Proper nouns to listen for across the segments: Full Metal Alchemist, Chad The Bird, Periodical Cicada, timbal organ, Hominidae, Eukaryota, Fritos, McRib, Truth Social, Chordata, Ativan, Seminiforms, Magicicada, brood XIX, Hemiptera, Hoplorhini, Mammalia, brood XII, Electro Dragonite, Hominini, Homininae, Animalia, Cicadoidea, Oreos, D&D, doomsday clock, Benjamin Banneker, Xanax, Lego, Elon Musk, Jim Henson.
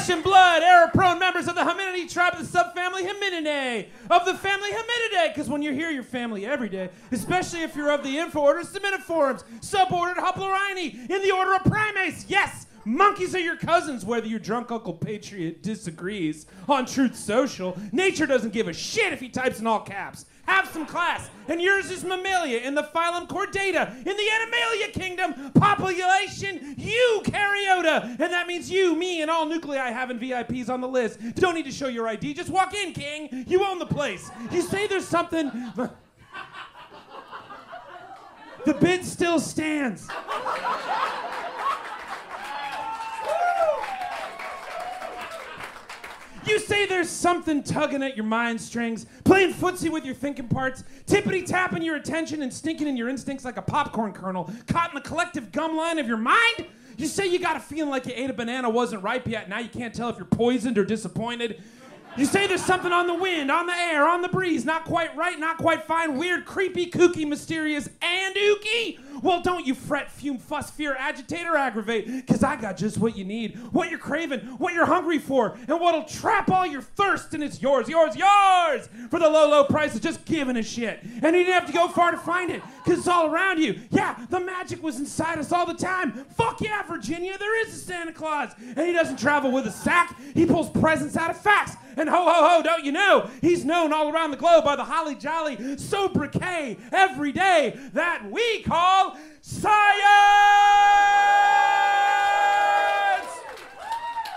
flesh and blood, error-prone members of the Hominini tribe of the subfamily Homininae, of the family Hominidae, because when you're here, you're family every day, especially if you're of the infraorder Seminiforms, subordered Hoplorhini, in the order of primates. Yes, monkeys are your cousins, whether your drunk Uncle Patriot disagrees on Truth Social. Nature doesn't give a shit if he types in all caps. Have some class, and yours is Mammalia in the phylum Chordata, in the Animalia kingdom, population Eukaryota, and that means you, me, and all nuclei having VIPs on the list. Don't need to show your ID, just walk in, king. You own the place. You say there's something... The bid still stands. You say there's something tugging at your mind strings, playing footsie with your thinking parts, tippity-tapping your attention and stinking in your instincts like a popcorn kernel, caught in the collective gum line of your mind? You say you got a feeling like you ate a banana, wasn't ripe yet, now you can't tell if you're poisoned or disappointed. You say there's something on the wind, on the air, on the breeze, not quite right, not quite fine, weird, creepy, kooky, mysterious, and ooky? Well, don't you fret, fume, fuss, fear, agitate, or aggravate, because I got just what you need, what you're craving, what you're hungry for, and what'll trap all your thirst, and it's yours, yours, yours, for the low, low price of just giving a shit. And you didn't have to go far to find it, because it's all around you. Yeah, the magic was inside us all the time. Fuck yeah, Virginia, there is a Santa Claus. And he doesn't travel with a sack, he pulls presents out of facts. And ho, ho, ho, don't you know, he's known all around the globe by the holly jolly sobriquet every day that we call science!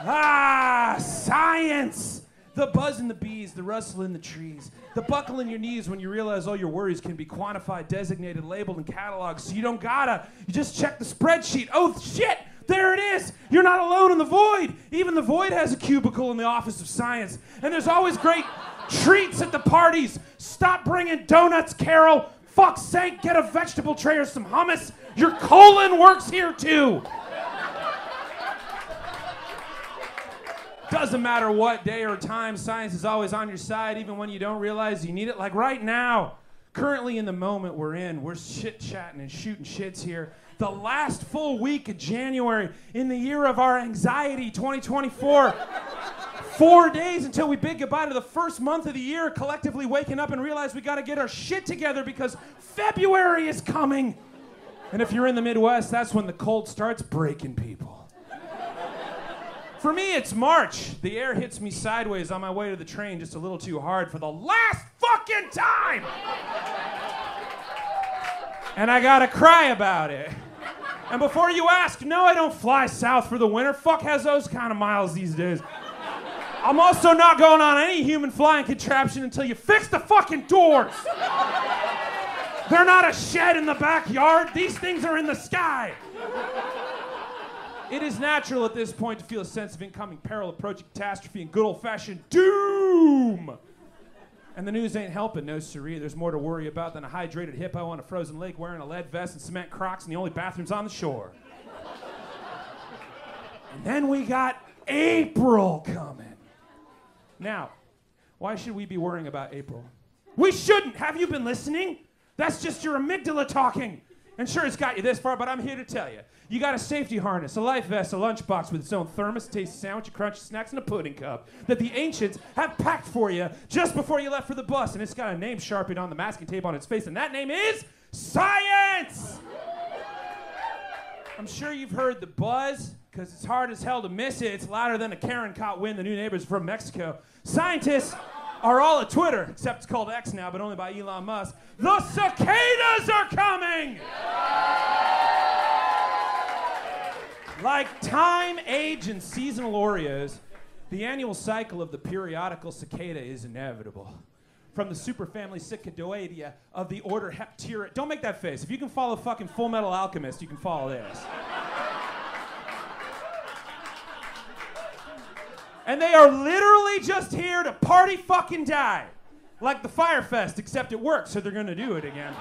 Ah, science! The buzz in the bees, the rustle in the trees, the buckle in your knees when you realize all your worries can be quantified, designated, labeled, and cataloged, so you don't gotta. You just check the spreadsheet. Oh, shit! There it is! You're not alone in the void! Even the void has a cubicle in the office of science, and there's always great treats at the parties. Stop bringing donuts, Carol! Fuck's sake, get a vegetable tray or some hummus. Your colon works here too. Doesn't matter what day or time, science is always on your side, even when you don't realize you need it. Like right now, currently in the moment we're in, we're chit-chatting and shooting shits here. The last full week of January in the year of our anxiety, 2024. 4 days until we bid goodbye to the first month of the year, collectively waking up and realize we gotta get our shit together because February is coming. And if you're in the Midwest, that's when the cold starts breaking people. For me, it's March. The air hits me sideways on my way to the train just a little too hard for the last fucking time. And I gotta cry about it. And before you ask, no, I don't fly south for the winter. Fuck has those kind of miles these days. I'm also not going on any human flying contraption until you fix the fucking doors. They're not a shed in the backyard. These things are in the sky. It is natural at this point to feel a sense of incoming peril, approaching catastrophe, and good old-fashioned doom. And the news ain't helping, no siree. There's more to worry about than a hydrated hippo on a frozen lake wearing a lead vest and cement Crocs and the only bathrooms on the shore. And then we got April coming. Now, why should we be worrying about April? We shouldn't! Have you been listening? That's just your amygdala talking. And sure, it's got you this far, but I'm here to tell you. You got a safety harness, a life vest, a lunchbox with its own thermos, tasty sandwich, a crunchy snacks, and a pudding cup that the ancients have packed for you just before you left for the bus. And it's got a name sharpened on the masking tape on its face, and that name is science! I'm sure you've heard the buzz, because it's hard as hell to miss it. It's louder than a Karen caught wind, the new neighbors from Mexico. Scientists are all at Twitter, except it's called X now, but only by Elon Musk. The cicadas are coming! Like time, age, and seasonal Oreos, the annual cycle of the periodical cicada is inevitable. From the superfamily Cicadoidea of the order Hemiptera. Don't make that face. If you can follow fucking Full Metal Alchemist, you can follow this. And they are literally just here to party fucking die. Like the Firefest, except it works, so they're gonna do it again.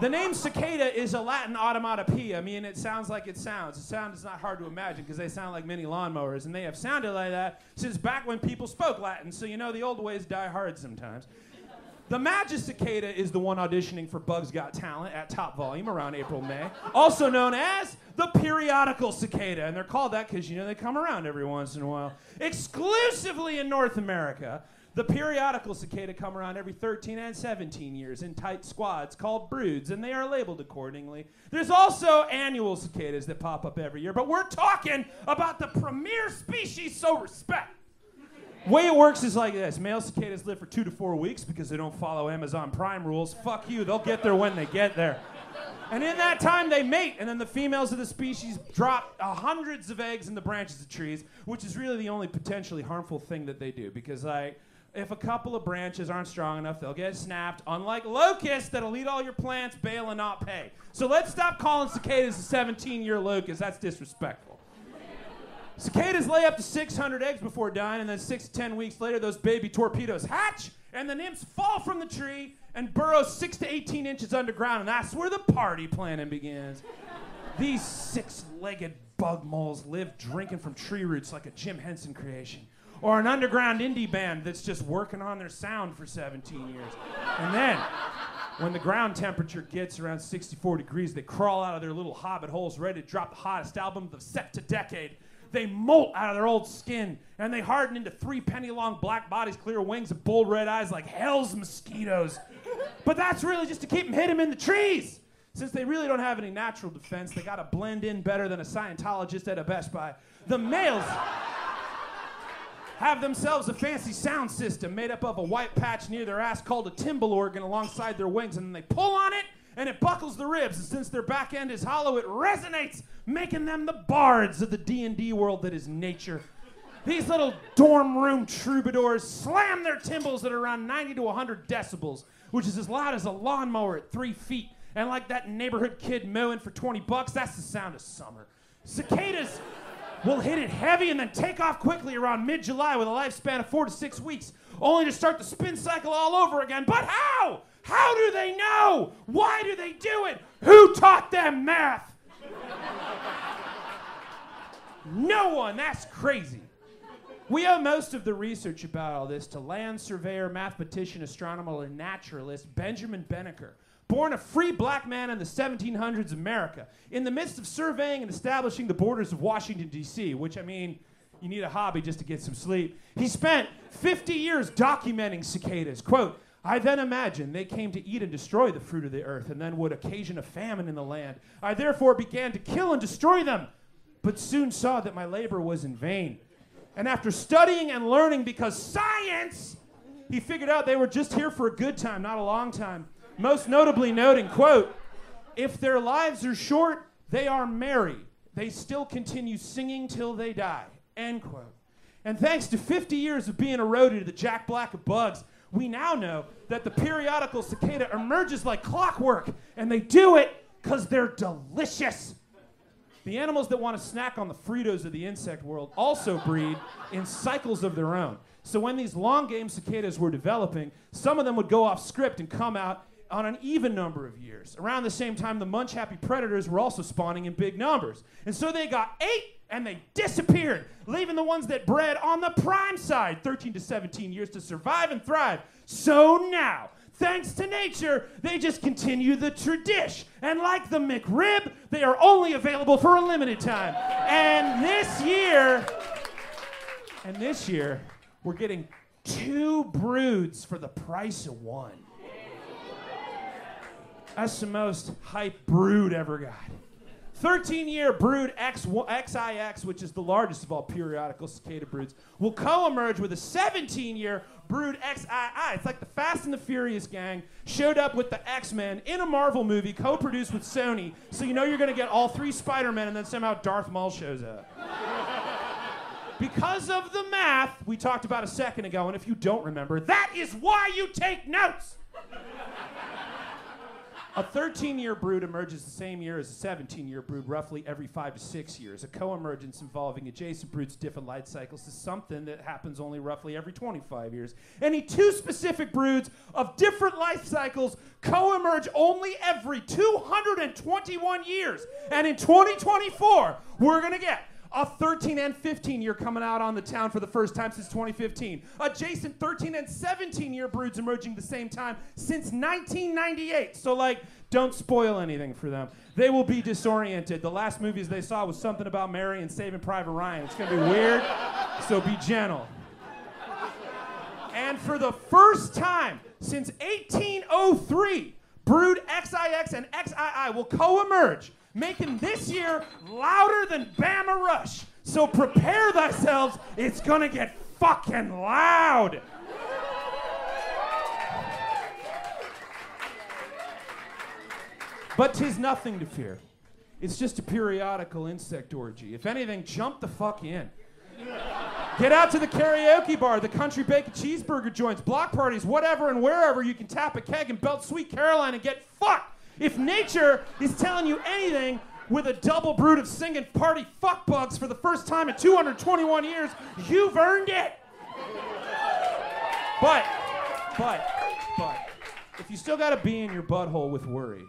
The name cicada is a Latin onomatopoeia, meaning it sounds like it sounds. The sound is not hard to imagine because they sound like mini lawnmowers, and they have sounded like that since back when people spoke Latin, so you know the old ways die hard sometimes. The Magicicada is the one auditioning for Bugs Got Talent at Top Volume around April, May, also known as the Periodical Cicada, and they're called that because, you know, they come around every once in a while. Exclusively in North America, the Periodical Cicada come around every 13 and 17 years in tight squads called broods, and they are labeled accordingly. There's also annual cicadas that pop up every year, but we're talking about the premier species, so respect. The way it works is like this. Male cicadas live for 2 to 4 weeks because they don't follow Amazon Prime rules. Fuck you, they'll get there when they get there. And in that time, they mate, and then the females of the species drop hundreds of eggs in the branches of trees, which is really the only potentially harmful thing that they do because, like, if a couple of branches aren't strong enough, they'll get snapped, unlike locusts that'll eat all your plants, bail, and not pay. So let's stop calling cicadas a 17-year locust. That's disrespectful. Cicadas lay up to 600 eggs before dying, and then 6 to 10 weeks later, those baby torpedoes hatch, and the nymphs fall from the tree and burrow 6 to 18 inches underground, and that's where the party planning begins. These six-legged bug moles live drinking from tree roots like a Jim Henson creation, or an underground indie band that's just working on their sound for 17 years. And then, when the ground temperature gets around 64 degrees, they crawl out of their little hobbit holes ready to drop the hottest album of the septa-decade. They molt out of their old skin, and they harden into 3 penny-long black bodies, clear wings, and bold red eyes like hell's mosquitoes. But that's really just to keep them hidden in the trees. Since they really don't have any natural defense, they gotta blend in better than a Scientologist at a Best Buy. The males have themselves a fancy sound system made up of a white patch near their ass called a timbal organ alongside their wings, and then they pull on it, and it buckles the ribs, and since their back end is hollow, it resonates, making them the bards of the D&D world that is nature. These little dorm room troubadours slam their timbals at around 90 to 100 decibels, which is as loud as a lawnmower at 3 feet. And like that neighborhood kid mowing for 20 bucks, that's the sound of summer. Cicadas will hit it heavy and then take off quickly around mid-July with a lifespan of 4 to 6 weeks, only to start the spin cycle all over again. But how? How do they know? Why do they do it? Who taught them math? No one. That's crazy. We owe most of the research about all this to land surveyor, mathematician, astronomer, and naturalist Benjamin Banneker, born a free black man in the 1700s America, in the midst of surveying and establishing the borders of Washington, D.C., which, I mean, you need a hobby just to get some sleep. He spent 50 years documenting cicadas. Quote, I then imagined they came to eat and destroy the fruit of the earth and then would occasion a famine in the land. I therefore began to kill and destroy them, but soon saw that my labor was in vain. And after studying and learning because science, he figured out they were just here for a good time, not a long time. Most notably noting, quote, if their lives are short, they are merry. They still continue singing till they die, end quote. And thanks to 50 years of being eroded to the Jack Black of bugs, we now know that the periodical cicada emerges like clockwork, and they do it because they're delicious. The animals that want to snack on the Fritos of the insect world also breed in cycles of their own. So when these long-game cicadas were developing, some of them would go off script and come out on an even number of years. Around the same time, the munch-happy predators were also spawning in big numbers. And so they got 8, and they disappeared, leaving the ones that bred on the prime side 13 to 17 years to survive and thrive. So now, thanks to nature, they just continue the tradition. And like the McRib, they are only available for a limited time. And this year, we're getting 2 broods for the price of 1. That's the most hype brood ever got. 13-year brood XIX, which is the largest of all periodical cicada broods, will co-emerge with a 17-year brood XII. It's like the Fast and the Furious gang showed up with the X-Men in a Marvel movie co-produced with Sony, so you know you're going to get all 3 Spider-Men, and then somehow Darth Maul shows up. Because of the math we talked about a second ago, and if you don't remember, that is why you take notes! A 13-year brood emerges the same year as a 17-year brood, roughly every 5 to 6 years. A co-emergence involving adjacent broods' different life cycles is something that happens only roughly every 25 years. Any 2 specific broods of different life cycles co-emerge only every 221 years. And in 2024, we're going to get A 13 and 15 year coming out on the town for the first time since 2015. Adjacent 13 and 17 year broods emerging the same time since 1998. So like, don't spoil anything for them. They will be disoriented. The last movies they saw was something about Mary and Saving Private Ryan. It's gonna be weird, so be gentle. And for the first time since 1803, brood XIX and XII will co-emerge, making this year louder than Bama Rush. So prepare thyselves, it's gonna get fucking loud. But 'tis nothing to fear. It's just a periodical insect orgy. If anything, jump the fuck in. Get out to the karaoke bar, the country bacon cheeseburger joints, block parties, whatever and wherever you can tap a keg and belt Sweet Caroline and get fucked. If nature is telling you anything, with a double brood of singing party fuckbugs for the first time in 221 years, you've earned it. But, if you still got a bee in your butthole with worry,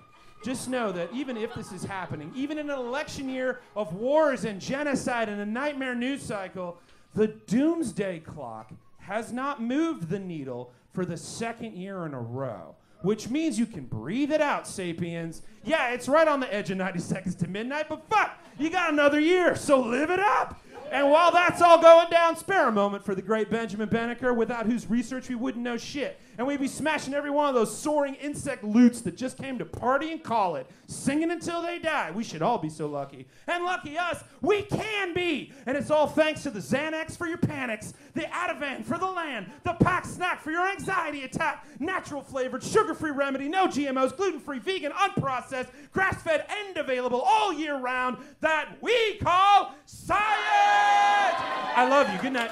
just know that even if this is happening, even in an election year of wars and genocide and a nightmare news cycle, the doomsday clock has not moved the needle for the second year in a row, which means you can breathe it out, sapiens. Yeah, it's right on the edge of 90 seconds to midnight, but fuck, you got another year, so live it up. And while that's all going down, spare a moment for the great Benjamin Banneker, without whose research we wouldn't know shit. And we'd be smashing every one of those soaring insect lutes that just came to party and call it, singing until they die. We should all be so lucky. And lucky us, we can be! And it's all thanks to the Xanax for your panics, the Ativan for the land, the Pack Snack for your anxiety attack, natural flavored, sugar-free remedy, no GMOs, gluten-free, vegan, unprocessed, grass-fed, and available all year round that we call science! I love you. Good night.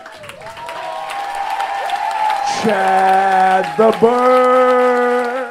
Chad the Bird.